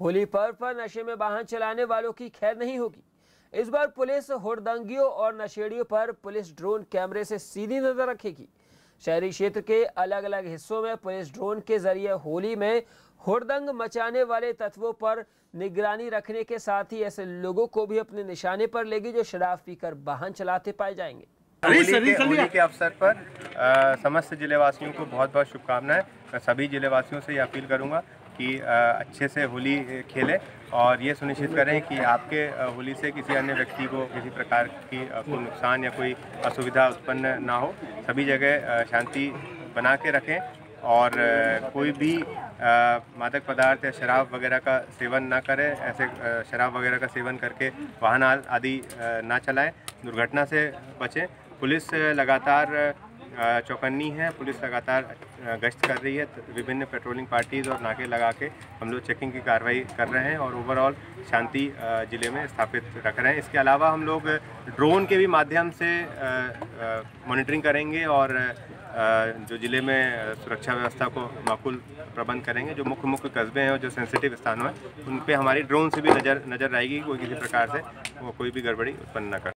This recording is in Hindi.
होली पर्व पर नशे में वाहन चलाने वालों की खैर नहीं होगी। इस बार पुलिस हुड़दंगियों और नशेड़ियों पर पुलिस ड्रोन कैमरे से सीधी नजर रखेगी। शहरी क्षेत्र के अलग अलग हिस्सों में पुलिस ड्रोन के जरिए होली में हुड़दंग मचाने वाले तत्वों पर निगरानी रखने के साथ ही ऐसे लोगों को भी अपने निशाने पर लेगी जो शराब पीकर वाहन चलाते पाए जाएंगे। होली के अवसर पर समस्त जिलेवासियों को बहुत बहुत शुभकामनाएं। मैं सभी जिलेवासियों से ये अपील करूंगा कि अच्छे से होली खेलें और ये सुनिश्चित करें कि आपके होली से किसी अन्य व्यक्ति को किसी प्रकार की कोई नुकसान या कोई असुविधा उत्पन्न ना हो। सभी जगह शांति बना के रखें और कोई भी मादक पदार्थ या शराब वगैरह का सेवन ना करें। ऐसे शराब वगैरह का सेवन करके वाहन आदि ना चलाएं, दुर्घटना से बचें। पुलिस लगातार चौकन्नी है, पुलिस लगातार गश्त कर रही है। विभिन्न पेट्रोलिंग पार्टीज और नाके लगा के हम लोग चेकिंग की कार्रवाई कर रहे हैं और ओवरऑल शांति ज़िले में स्थापित रख रहे हैं। इसके अलावा हम लोग ड्रोन के भी माध्यम से मॉनिटरिंग करेंगे और जो ज़िले में सुरक्षा व्यवस्था को माकूल प्रबंध करेंगे। जो मुख्य कस्बे हैं और जो सेंसिटिव स्थानों हैं उन पर हमारी ड्रोन से भी नज़र रहेगी, कोई किसी प्रकार से वो कोई भी गड़बड़ी उत्पन्न न करे।